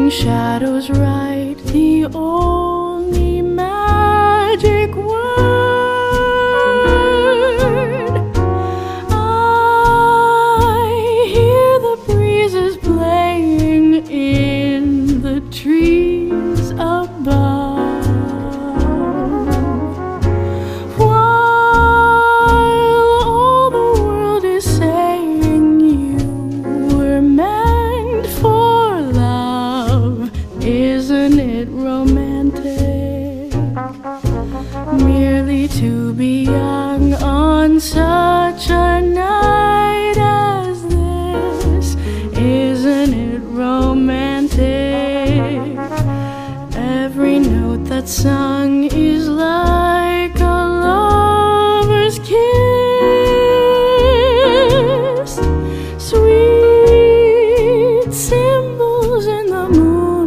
Casting shadows right, the only magic word. I hear the breezes playing in the trees above, while all the world is saying you were meant for. Isn't it romantic, merely to be young on such a night as this? Isn't it romantic? Every note that's sung is like a lover's kiss. Sweet symbols in the moon.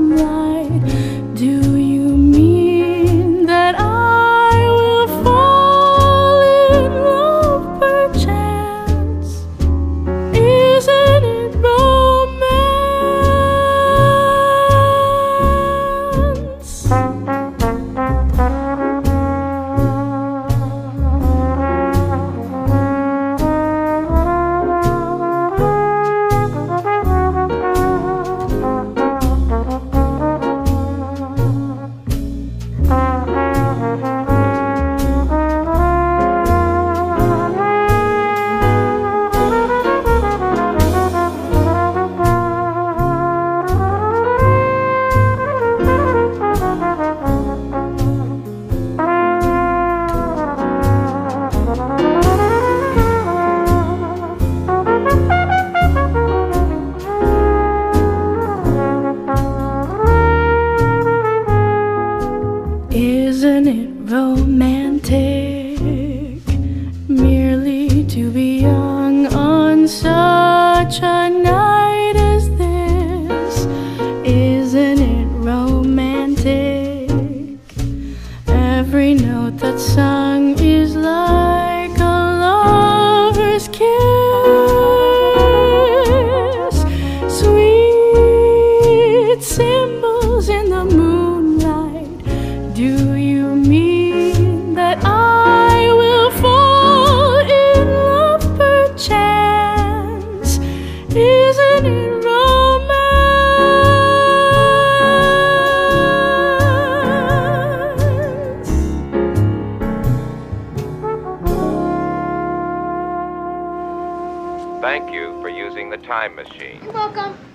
Do you mean that I will fall in love perchance? Isn't it romance? Isn't it romantic, merely to be young on such a night as this? Isn't it romantic? Every note that's sung is like a lover's kiss. Sweet symbols in the moonlight. Do you mean that I will fall in love perchance? Isn't it romance? Thank you for using the time machine. You're welcome.